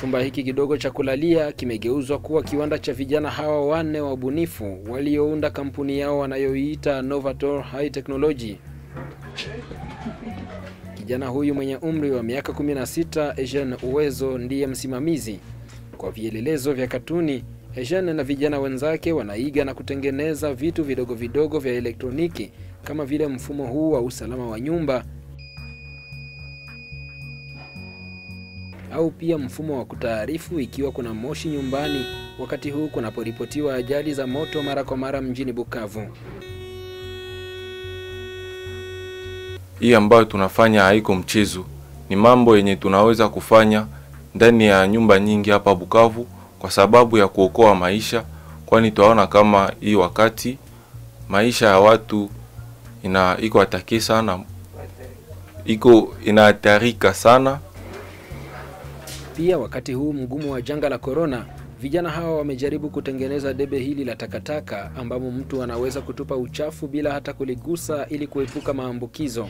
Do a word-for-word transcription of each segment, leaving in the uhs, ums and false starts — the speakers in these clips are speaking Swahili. Chumba hiki kidogo cha kulalia kimegeuzwa kuwa kiwanda cha vijana hawa wanne wabunifu waliounda kampuni yao wanayoiita Novator High Technology. Kijana huyu mwenye umri wa miaka kumi na sita, Eshen Uwezo, ndiye msimamizi. Kwa vielelezo vya katuni, Eshen na vijana wenzake wanaiga na kutengeneza vitu vidogo vidogo vya elektroniki kama vile mfumo huu wa usalama wa nyumba au pia mfumo wa kutaarifu ikiwa kuna moshi nyumbani wakati huu kunaporipotiwa ajali za moto mara kwa mara mjini Bukavu. Hii ambayo tunafanya haiko mchezo, ni mambo yenye tunaweza kufanya ndani ya nyumba nyingi hapa Bukavu kwa sababu ya kuokoa maisha, kwani tunaona kama hii wakati maisha ya watu ina iko hataki sana, iko inahatarika sana. Pia wakati huu mgumu wa janga la corona, vijana hawa wamejaribu kutengeneza debe hili la takataka ambamo mtu anaweza kutupa uchafu bila hata kuligusa ili kuepuka maambukizo.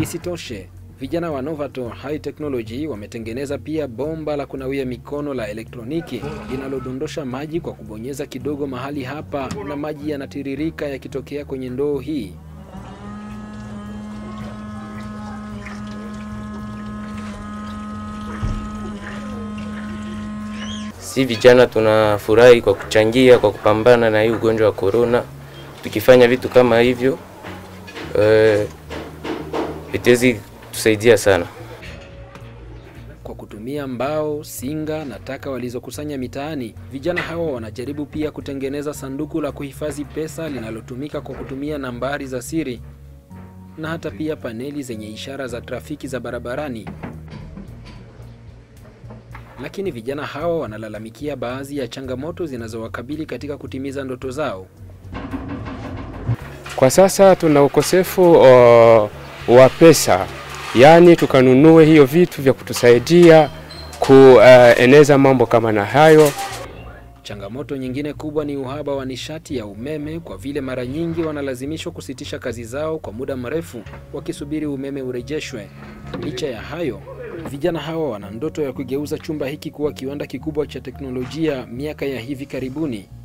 Isitoshe, vijana wa Novator High Technology wametengeneza pia bomba la kunawia mikono la elektroniki linalodondosha maji kwa kubonyeza kidogo mahali hapa na maji yanatiririka yakitokea kwenye ndoo hii. Si vijana tunafurahi kwa kuchangia, kwa kupambana na hii ugonjwa wa corona. Tukifanya vitu kama hivyo, eh vitezi tusaidia sana. Kwa kutumia mbao, singa na taka walizokusanya mitaani, vijana hawa wanajaribu pia kutengeneza sanduku la kuhifadhi pesa linalotumika kwa kutumia nambari za siri na hata pia paneli zenye ishara za trafiki za barabarani. Lakini vijana hawa wanalalamikia baadhi ya changamoto zinazowakabili katika kutimiza ndoto zao. Kwa sasa tuna ukosefu o, wa pesa, yani tukanunue hiyo vitu vya kutusaidia kueneza uh, mambo kama na hayo. Changamoto nyingine kubwa ni uhaba wa nishati ya umeme, kwa vile mara nyingi wanalazimishwa kusitisha kazi zao kwa muda mrefu wakisubiri umeme urejeshwe. Licha ya hayo, vijana hawa wana ndoto ya kugeuza chumba hiki kuwa kiwanda kikubwa cha teknolojia miaka ya hivi karibuni.